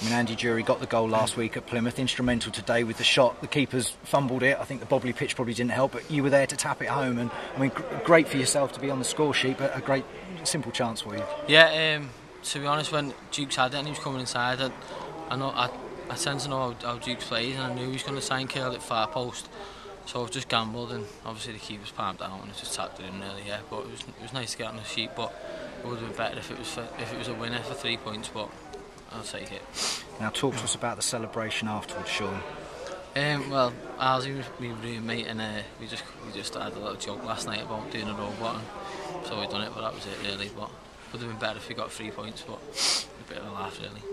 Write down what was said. I mean, Andy Jury got the goal last week at Plymouth, instrumental today with the shot. The keeper's fumbled it. I think the bobbly pitch probably didn't help, but you were there to tap it home. And I mean, great for yourself to be on the score sheet, but a great, simple chance for you. Yeah, to be honest, when Dukes had it and he was coming inside, I tend to know how Dukes plays, and I knew he was going to try and curl it far post. So I've just gambled, and obviously the keeper's palmed out and I just tapped it in really, yeah. But it was nice to get on the sheet, but it would have been better if it was a winner for 3 points, but I'll take it. Now talk to us about the celebration afterwards, Sean. Well, Alfie was my roommate, and we just had a little joke last night about doing a robot, and so we done it, but that was it really. But it would have been better if we got 3 points, but a bit of a laugh really.